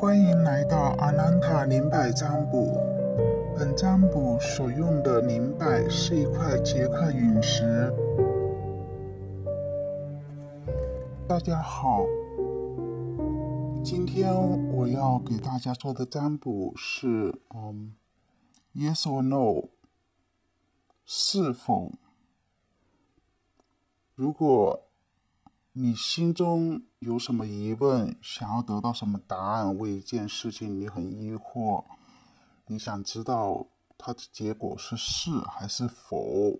欢迎来到阿兰塔灵摆占卜。本占卜所用的灵摆是一块捷克陨石。大家好，今天我要给大家做的占卜是Yes or No， 是否？如果你心中有什么疑问，想要得到什么答案，为一件事情你很疑惑，你想知道它的结果是是还是否，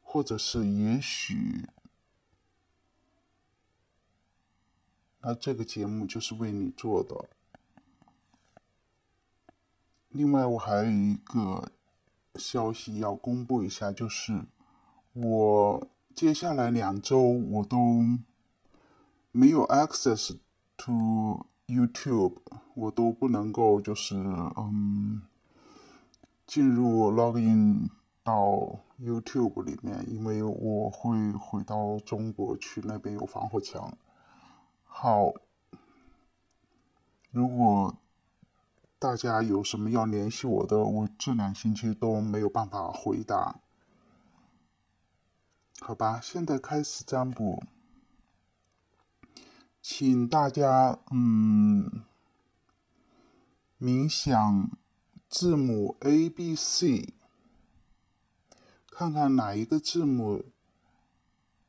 或者是也许，那这个节目就是为你做的。另外我还有一个消息要公布一下，就是我接下来2周我都没有 access to YouTube， 我都不能够就是进入 login 到 YouTube 里面，因为我会回到中国去，那边有防火墙。好，如果大家有什么要联系我的，我这2星期都没有办法回答。好吧，现在开始占卜，请大家冥想字母 A、B、C， 看看哪一个字母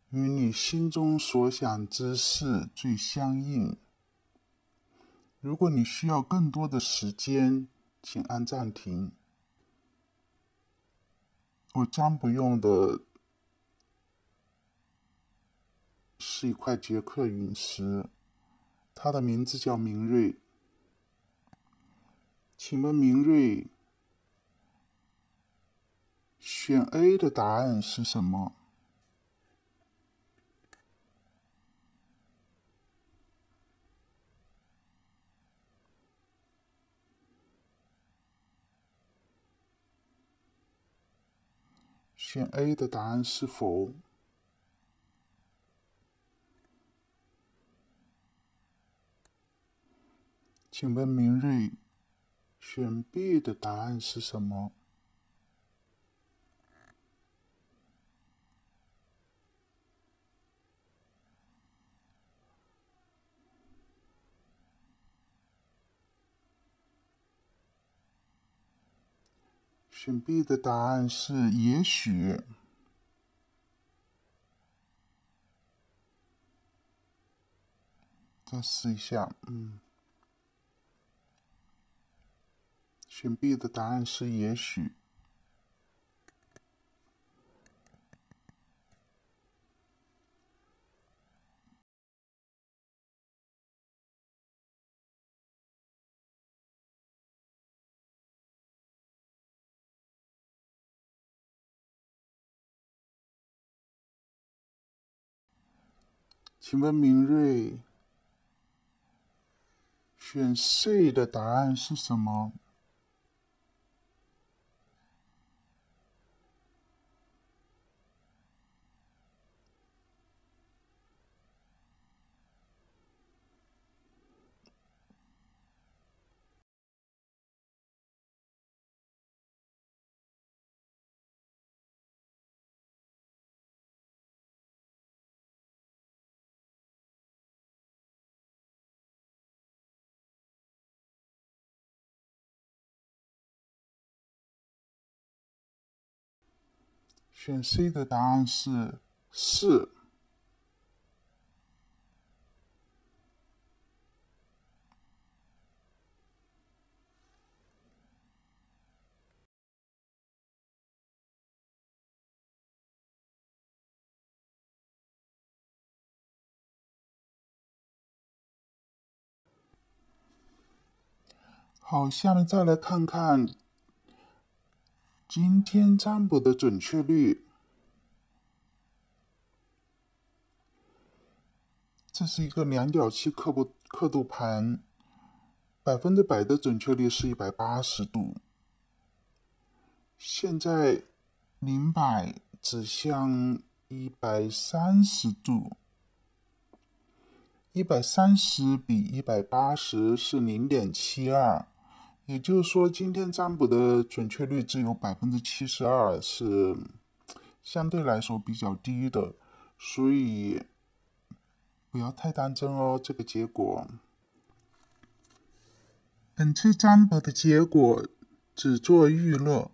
与你心中所想之事最相应。如果你需要更多的时间，请按暂停。我占卜用的是一块捷克陨石，它的名字叫明瑞。请问明瑞，选 A 的答案是什么？选 A 的答案是否？请问明瑞，选 B 的答案是什么？选 B 的答案是也许。再试一下，选 B 的答案是也许。请问明瑞，选 C 的答案是什么？选 C 的答案是是。好，下面再来看看今天占卜的准确率。这是一个2.7刻度盘，100%的准确率是180度。现在灵摆指向130度， 130比180是 0.72， 也就是说今天占卜的准确率只有 72%， 是相对来说比较低的，所以不要太当真哦，这个结果。本次占卜的结果只做预热，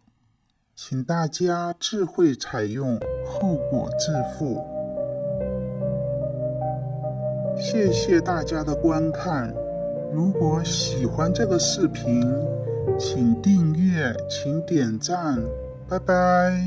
请大家智慧采用，后果自负。谢谢大家的观看，如果喜欢这个视频，请订阅，请点赞，拜拜。